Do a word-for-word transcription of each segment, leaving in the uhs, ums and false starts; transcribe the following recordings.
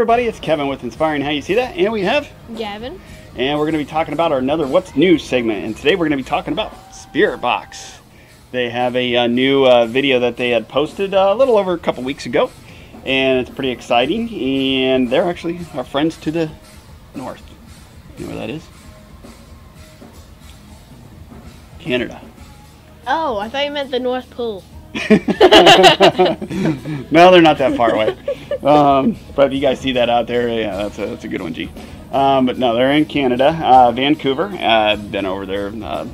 everybody, it's Kevin with Inspiring How You See That, and we have Gavin, and we're going to be talking about our another What's New segment, and today we're going to be talking about Spiritbox. They have a, a new uh, video that they had posted uh, a little over a couple weeks ago, and it's pretty exciting, and they're actually our friends to the north. You know where that is? Canada. Oh, I thought you meant the North Pole. No, they're not that far away. Um, but if you guys see that out there, yeah, that's a, that's a good one, G. Um, but no, they're in Canada, uh, Vancouver. I've uh, been over there. Uh,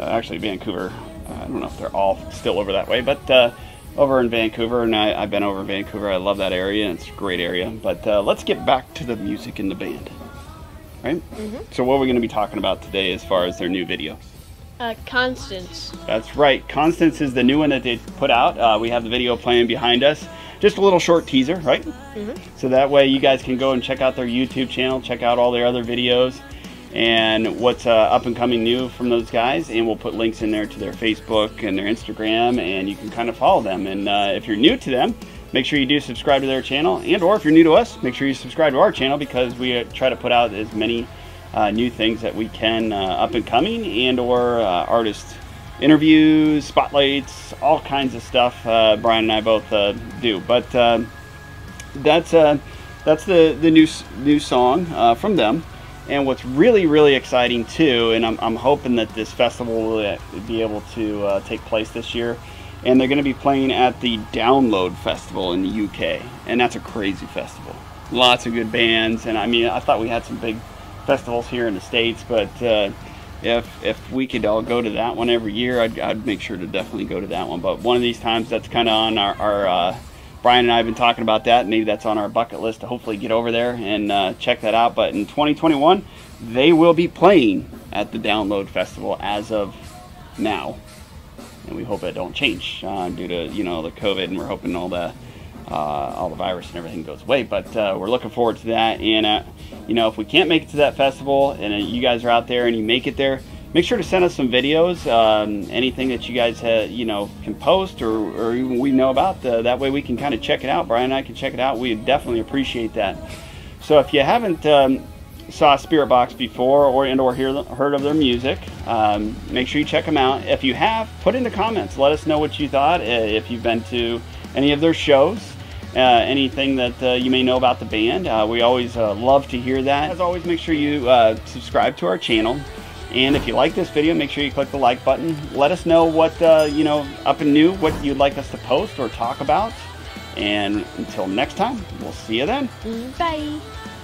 actually, Vancouver. I don't know if they're all still over that way, but uh, over in Vancouver, and I, I've been over in Vancouver. I love that area. It's a great area. But uh, let's get back to the music and the band, right? Mm-hmm. So what we're going to be talking about today as far as their new video? Uh, Constance. That's right. Constance is the new one that they put out. Uh, we have the video playing behind us. Just a little short teaser, right? Mm-hmm. So that way you guys can go and check out their YouTube channel, check out all their other videos, and what's uh, up and coming new from those guys. And we'll put links in there to their Facebook and their Instagram, and you can kind of follow them. And uh, if you're new to them, make sure you do subscribe to their channel. And or if you're new to us, make sure you subscribe to our channel, because we try to put out as many Uh, new things that we can, uh, up and coming, and or uh, artist interviews, spotlights, all kinds of stuff. Uh, Brian and I both uh, do, but uh, that's uh, that's the the new new song uh, from them. And what's really really exciting too, and I'm I'm hoping that this festival will be able to uh, take place this year. And they're going to be playing at the Download Festival in the U K, and that's a crazy festival. Lots of good bands, and I mean I thought we had some big festivals here in the States, but uh, if if we could all go to that one every year, I'd, I'd make sure to definitely go to that one. But one of these times, that's kind of on our, our uh, Brian and I have been talking about that. Maybe that's on our bucket list to hopefully get over there and uh, check that out. But in twenty twenty-one, they will be playing at the Download Festival as of now, and we hope it don't change uh, due to you know the COVID, and we're hoping all the Uh, all the virus and everything goes away, but uh, we're looking forward to that. And uh, you know, if we can't make it to that festival, and uh, you guys are out there and you make it there, make sure to send us some videos, um, anything that you guys uh, you know can post or, or even we know about. The, that way we can kind of check it out. Brian and I can check it out. We definitely appreciate that. So if you haven't um, saw Spiritbox before or and or hear, heard of their music, um, make sure you check them out. If you have, put in the comments. Let us know what you thought. If you've been to any of their shows. Uh, anything that uh, you may know about the band. Uh, we always uh, love to hear that. As always, make sure you uh, subscribe to our channel. And if you like this video, make sure you click the like button. Let us know what, uh, you know, up and new, what you'd like us to post or talk about. And until next time, we'll see you then. Bye.